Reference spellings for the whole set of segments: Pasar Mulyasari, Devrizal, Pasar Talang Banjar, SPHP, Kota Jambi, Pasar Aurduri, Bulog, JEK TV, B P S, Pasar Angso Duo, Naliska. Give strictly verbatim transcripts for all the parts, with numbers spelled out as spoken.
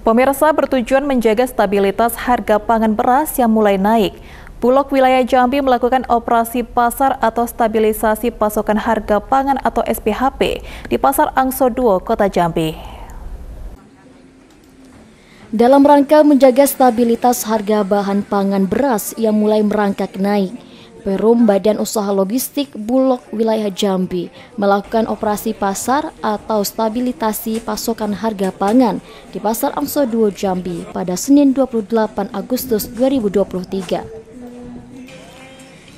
Pemirsa, bertujuan menjaga stabilitas harga pangan beras yang mulai naik, Bulog wilayah Jambi melakukan operasi pasar atau stabilisasi pasokan harga pangan atau S P H P di Pasar Angso Duo, Kota Jambi. Dalam rangka menjaga stabilitas harga bahan pangan beras yang mulai merangkak naik, Perum Badan Usaha Logistik Bulog wilayah Jambi melakukan operasi pasar atau stabilisasi pasokan harga pangan di Pasar Angso Duo Jambi pada Senin dua puluh delapan Agustus dua ribu dua puluh tiga.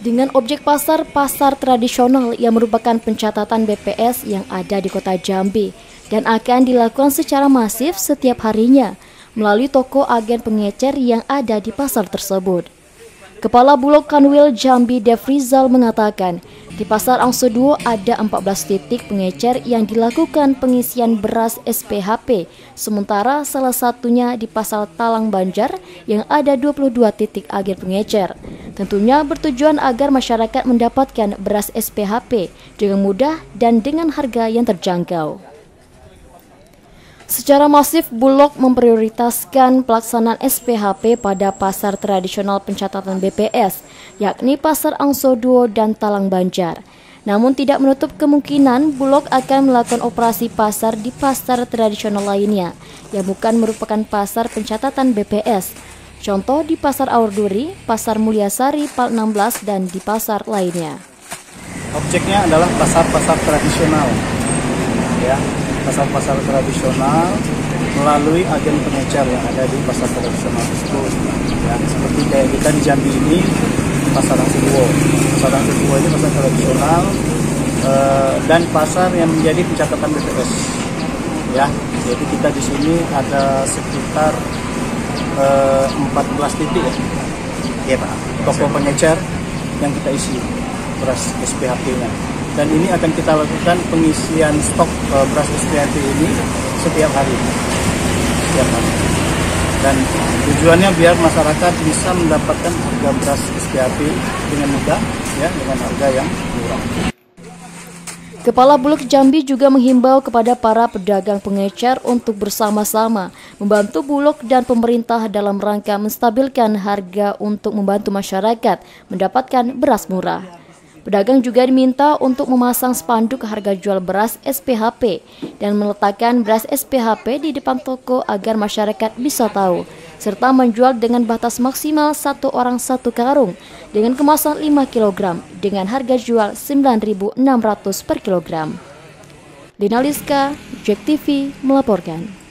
Dengan objek pasar pasar tradisional yang merupakan pencatatan B P S yang ada di Kota Jambi dan akan dilakukan secara masif setiap harinya melalui toko agen pengecer yang ada di pasar tersebut. Kepala Bulog Kanwil Jambi Devrizal mengatakan, di Pasar Angso Duo ada empat belas titik pengecer yang dilakukan pengisian beras S P H P, sementara salah satunya di Pasar Talang Banjar yang ada dua puluh dua titik agen pengecer. Tentunya bertujuan agar masyarakat mendapatkan beras S P H P dengan mudah dan dengan harga yang terjangkau. Secara masif, Bulog memprioritaskan pelaksanaan S P H P pada pasar tradisional pencatatan B P S, yakni Pasar Angso Duo dan Talang Banjar. Namun tidak menutup kemungkinan Bulog akan melakukan operasi pasar di pasar tradisional lainnya, yang bukan merupakan pasar pencatatan B P S. Contoh di Pasar Aurduri, Pasar Mulyasari, Pal enam belas, dan di pasar lainnya. Objeknya adalah pasar-pasar tradisional, ya. Pasar-pasar tradisional melalui agen pengecer yang ada di pasar tradisional tersebut. Ya, seperti kayak kita di Jambi ini, Pasar Angso Duo. Pasar Angso Duo ini pasar tradisional eh, dan pasar yang menjadi pencatatan B P S. Ya, jadi kita di sini ada sekitar eh, empat belas titik ya. Iya, Pak. Toko pengecer yang kita isi beras S P H P-nya. Dan ini akan kita lakukan pengisian stok uh, beras S P H P ini setiap hari. Setiap hari. Dan tujuannya biar masyarakat bisa mendapatkan harga beras S P H P dengan mudah, ya, dengan harga yang murah. Kepala Bulog Jambi juga menghimbau kepada para pedagang pengecer untuk bersama-sama membantu Bulog dan pemerintah dalam rangka menstabilkan harga untuk membantu masyarakat mendapatkan beras murah. Pedagang juga diminta untuk memasang spanduk harga jual beras S P H P dan meletakkan beras S P H P di depan toko agar masyarakat bisa tahu, serta menjual dengan batas maksimal satu orang satu karung dengan kemasan lima kilogram dengan harga jual sembilan ribu enam ratus per kilogram. Naliska, J E K T V melaporkan.